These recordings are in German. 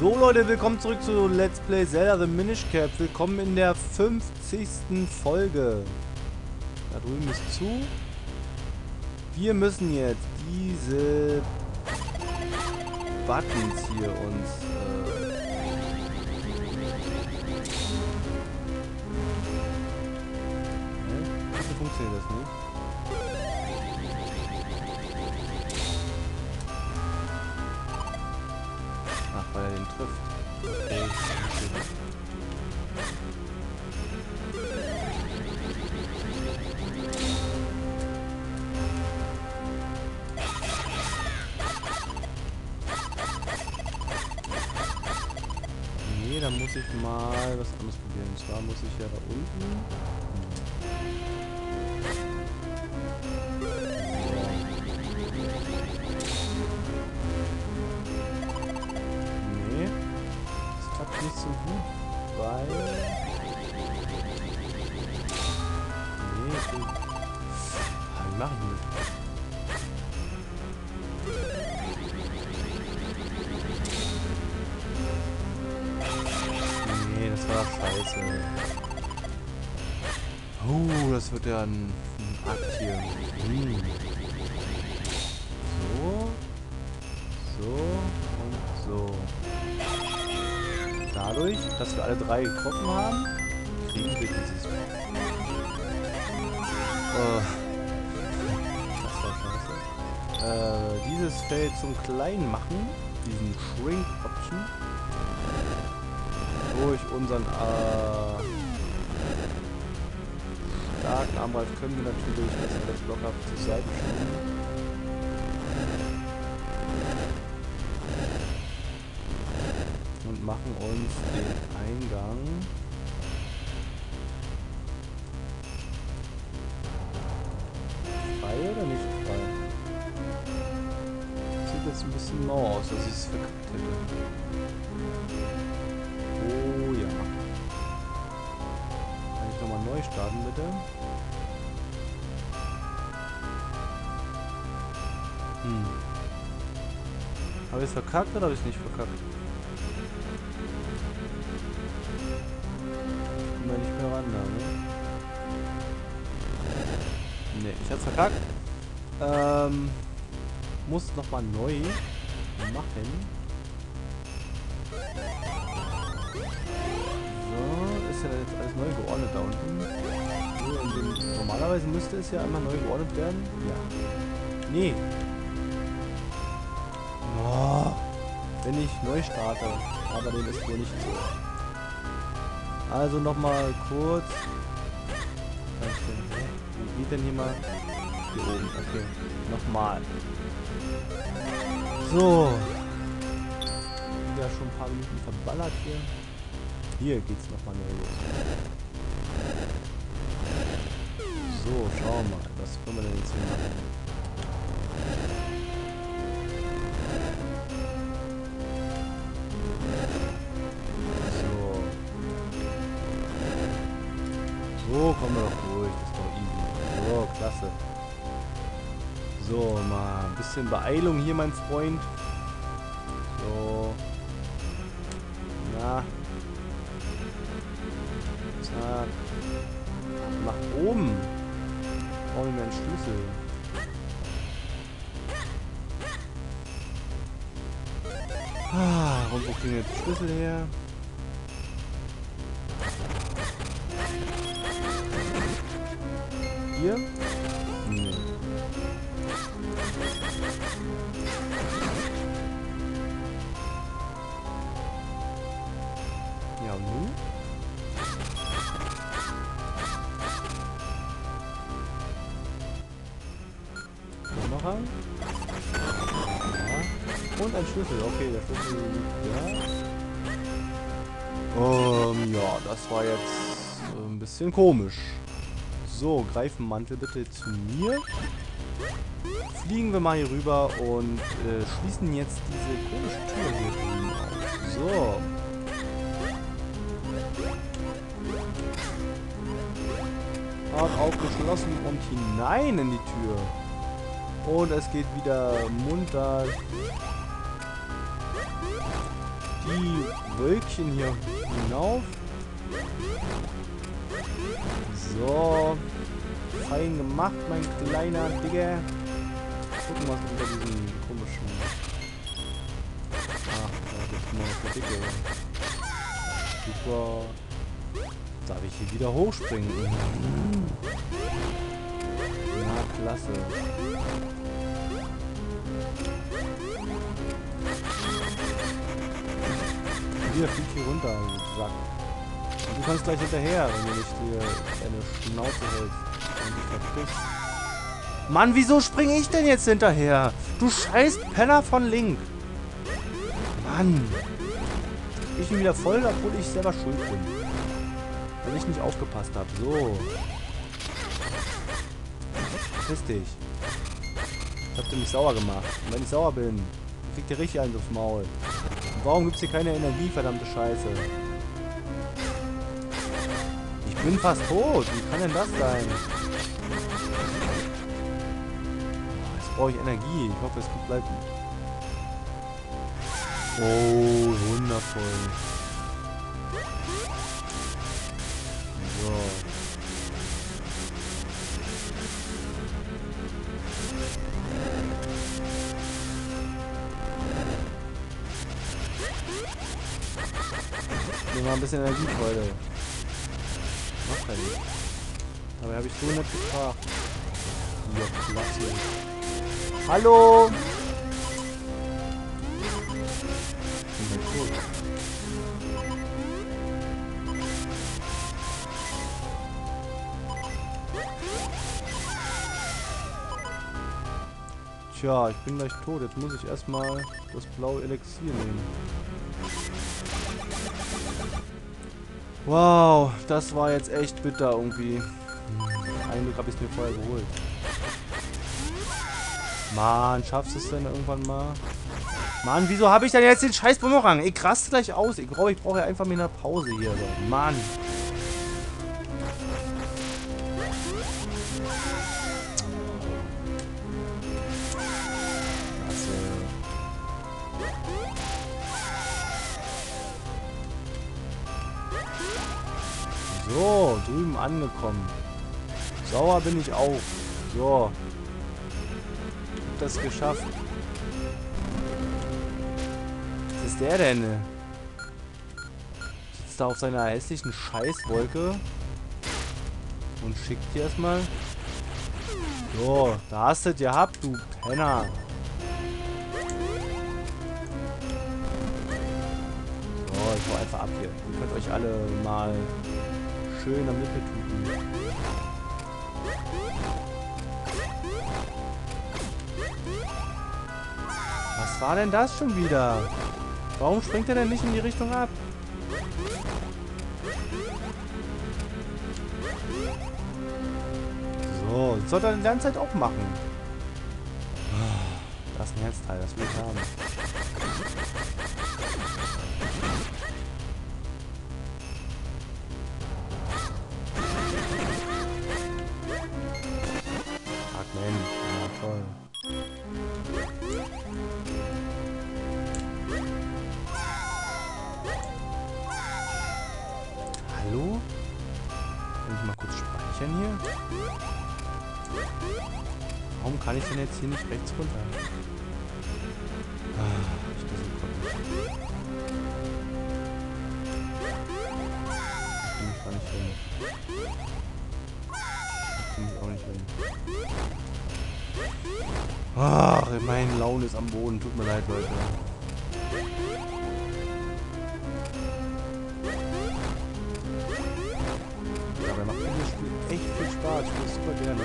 So Leute, willkommen zurück zu Let's Play Zelda The Minish Cap. Willkommen in der 50. Folge. Da drüben ist zu. Wir müssen jetzt diese Buttons hier uns... Wieso funktioniert das nicht? Weil er den trifft. Nee, da muss ich mal was anderes probieren. Und zwar muss ich ja da unten... Nicht so gut, weil... Nee, so... Wie mache ich das? Nee, das war scheiße. Oh, das wird ja ein Akt hier. So. So. Und so. Dadurch, dass wir alle drei getroffen haben, kriegen wir dieses... Das war scheiße. Dieses Feld zum Klein machen, diesen Shrink Option, durch unseren starken Armreif können wir natürlich das Block ab zur Seite schieben. Machen uns den Eingang. Frei oder nicht frei? Sieht jetzt ein bisschen mau aus, dass ich es verkackt hätte. Oh ja. Kann ich nochmal neu starten, bitte? Habe ich es verkackt oder habe ich es nicht verkackt? Nicht mehr ran, ne? Ne, ich hab's verkackt. Muss nochmal neu machen. So, ist ja jetzt alles neu geordnet da unten. So, normalerweise müsste es ja einmal neu geordnet werden. Ja. Nee. Oh, wenn ich neu starte. Aber dem ist wohl nicht so. Also nochmal kurz. Wie geht denn hier mal? Hier oben, okay. Nochmal. So. Wieder schon ein paar Minuten verballert hier. Hier geht's nochmal neu los. So, schauen wir mal. Was können wir denn jetzt hier machen? So, kommen wir doch durch, das ist doch easy. So, klasse. So, mal ein bisschen Beeilung hier, mein Freund. So. Na. Zack. Nach oben. Brauchen wir einen Schlüssel. Und wo kriegen wir jetzt den Schlüssel her? Hier? Nee. Ja, und nun? Kamera? Ja. Und ein Schlüssel. Okay, der Schlüssel liegt da. Ja, das war jetzt ein bisschen komisch. So, Greifenmantel bitte zu mir. Fliegen wir mal hier rüber und schließen jetzt diese komische Tür hier drüben auf. So. Hart aufgeschlossen und hinein in die Tür. Und es geht wieder munter die Wölkchen hier hinauf. So. Fein gemacht, mein kleiner Digga. Gucken, was unter diesen komischen... Ach, da ist nur noch der Dicke. Super. Darf ich hier wieder hochspringen? Na, klasse. Hier fliegt hier runter, Sack. Und du kannst gleich hinterher, wenn du nicht dir deine Schnauze hältst und dich verpisst. Mann, wieso springe ich denn jetzt hinterher? Du scheiß Penner von Link. Mann. Ich bin wieder voll, obwohl ich selber schuld bin. Weil ich nicht aufgepasst habe. So. Verpiss dich. Das habt ihr mich sauer gemacht. Und wenn ich sauer bin, kriegt ihr richtig einen aufs Maul. Und warum gibt es hier keine Energie, verdammte Scheiße? Ich bin fast tot. Wie kann denn das sein? Brauche ich Energie. Ich hoffe, es gut bleibt. Oh, wundervoll. So. Ich nehme mal ein bisschen Energie, Freude. Macht er nicht. Dabei habe ich so nett gefragt. Ja, klasse. Hallo! Tja, ich bin gleich tot. Jetzt muss ich erstmal das blaue Elixier nehmen. Wow, das war jetzt echt bitter irgendwie. Ein Glück habe ich es mir vorher geholt. Mann, schaffst du es denn irgendwann mal? Mann, wieso habe ich denn jetzt den scheiß Bumerang? Ich raste gleich aus. Ich brauche ja einfach mal eine Pause hier. So. Mann. So, drüben angekommen. Sauer bin ich auch. So. Das geschafft. Was ist der denn? Sitzt da auf seiner hässlichen Scheißwolke und schickt die erstmal. So, da hast du es gehabt, du Penner. So, ich hau einfach ab hier. Ihr könnt euch alle mal schön am Nippel tuten. Was war denn das schon wieder? Warum springt er denn nicht in die Richtung ab? So, das sollte er die ganze Zeit auch machen. Das ist ein Herzteil, das will ich haben. Ach, toll. Hallo? Kann ich mal kurz speichern hier? Warum kann ich denn jetzt hier nicht rechts runter? Ah, ich muss nicht gucken. Ich kann nicht hin. Ich kann mich auch nicht hin. Ach, meine Laune ist am Boden. Tut mir leid, Leute. Echt viel Spaß, ich bin super gerne.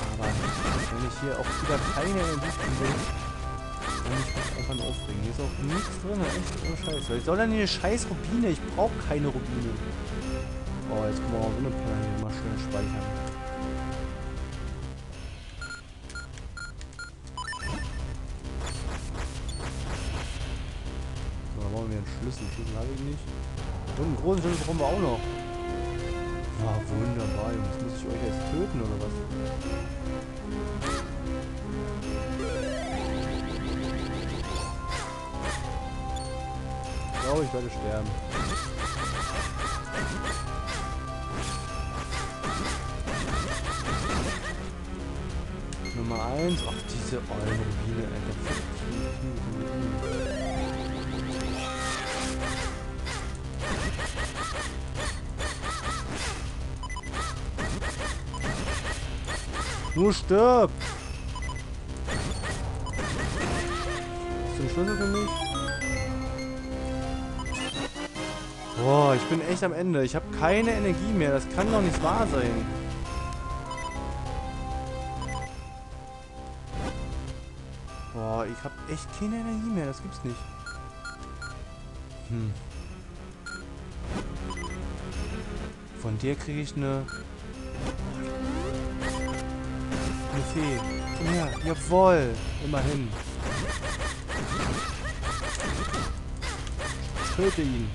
Aber wenn ich hier auch wieder keine Entwicklung will, kann ich mich einfach nur aufregen. Hier ist auch nichts drin, echt ohne Scheiß. Was soll denn hier eine scheiß Rubine? Ich brauche keine Rubine. Oh, jetzt können wir auch so eine Penner hier mal schön speichern. Schlüssel habe ich nicht. Und einen großen Schlüssel brauchen wir auch noch. War wunderbar. Jetzt muss ich euch erst töten oder was? glaube, ich werde sterben. Nummer 1. Ach, diese ollen Biene, Alter. Nur stirb! Hast du einen Schlüssel für mich? Boah, ich bin echt am Ende. Ich habe keine Energie mehr. Das kann doch nicht wahr sein. Boah, ich habe echt keine Energie mehr. Das gibt's nicht. Hm. Von dir kriege ich eine... Fee. Komm her. Jawohl. Immerhin. Töte ihn.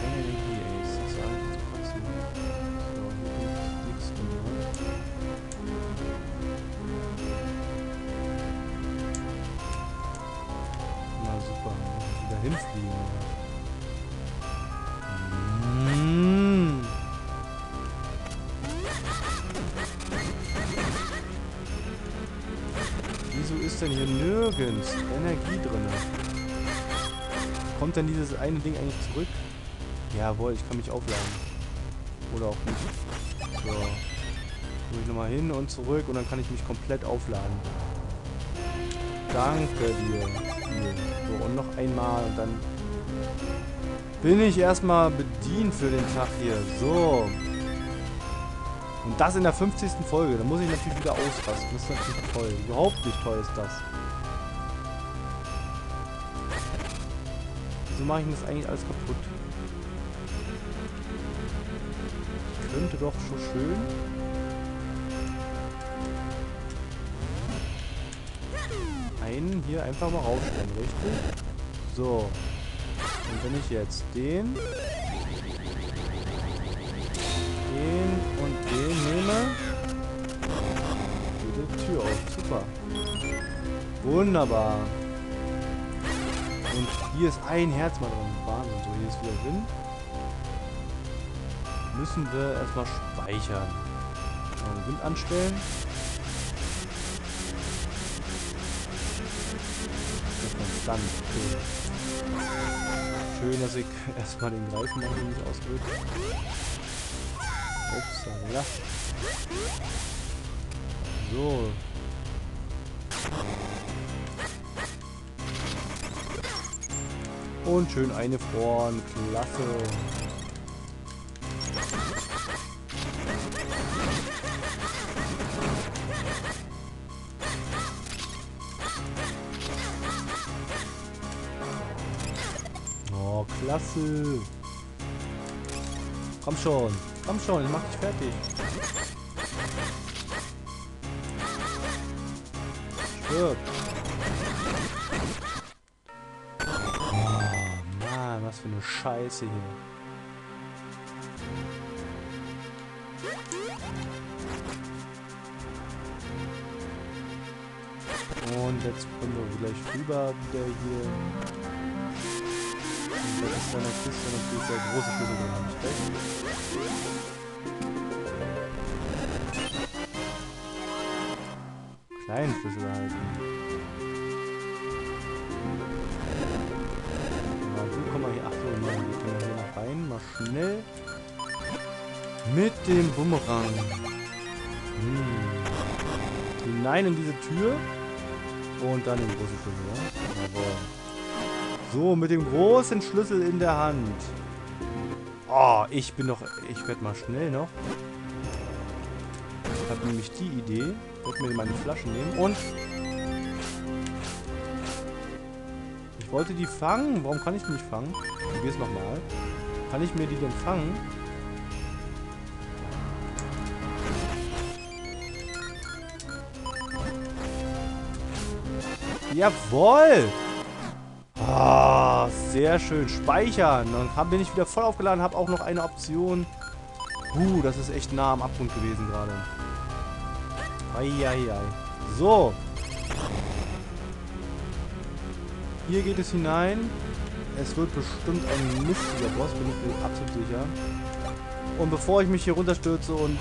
Keine Energie, ey. Das ist alles zu kotzen. So, hier ist nichts mehr. Na super. Wieder hinfliegen. Denn hier nirgends Energie drin. Kommt denn dieses eine Ding eigentlich zurück? Jawohl, ich kann mich aufladen. Oder auch nicht. So. Guck ich nochmal hin und zurück und dann kann ich mich komplett aufladen. Danke dir. So, und noch einmal und dann bin ich erstmal bedient für den Tag hier. So. Und das in der 50. Folge. Da muss ich natürlich wieder ausrasten. Das ist natürlich toll. Überhaupt nicht toll ist das. Wieso mache ich denn das eigentlich alles kaputt? Ich könnte doch schon schön... einen hier einfach mal rausstellen, richtig? So. Und wenn ich jetzt den... und den nehme. Geht die Tür auf. Super. Wunderbar. Und hier ist ein Herz mal dran. Wahnsinn. So, hier ist wieder Wind. Müssen wir erstmal speichern. Den Wind anstellen. Dann. Okay. Schön, dass ich erstmal den Greifen nicht ausdrücke. Upsala. So. Und schön eingefroren. Klasse. Oh, klasse. Komm schon. Komm schon, ich mach dich fertig. Stirb. Oh Mann, was für eine Scheiße hier. Und jetzt kommen wir gleich rüber wieder hier. Das ist eine Kiste, natürlich der große Schlüssel, den habe ich weg. Kleinen Schlüssel halten. Mal gut, komm mal hier. Ach so, nein, wir können hier noch rein. Mal schnell. Mit dem Bumerang. Hm. Hinein in diese Tür. Und dann den großen Schlüssel, ja? Jawohl. So, mit dem großen Schlüssel in der Hand. Oh, ich bin noch... Ich werde mal schnell noch. Ich habe nämlich die Idee. Ich werde mir meine Flaschen nehmen. Und... ich wollte die fangen. Warum kann ich die nicht fangen? Ich probiere es nochmal. Kann ich mir die denn fangen? Jawohl! Ah, sehr schön. Speichern. Dann bin ich wieder voll aufgeladen, habe auch noch eine Option. Das ist echt nah am Abgrund gewesen gerade. Eieiei. So. Hier geht es hinein. Es wird bestimmt ein mistiger Boss, bin ich mir absolut sicher. Und bevor ich mich hier runterstürze und...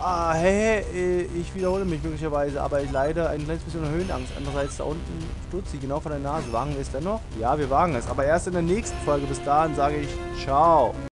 Ah, hey, ich wiederhole mich möglicherweise, aber ich leide ein kleines bisschen Höhenangst. Andererseits da unten stürzt sie genau von der Nase. Wagen wir es dennoch? Ja, wir wagen es. Aber erst in der nächsten Folge. Bis dahin sage ich, ciao.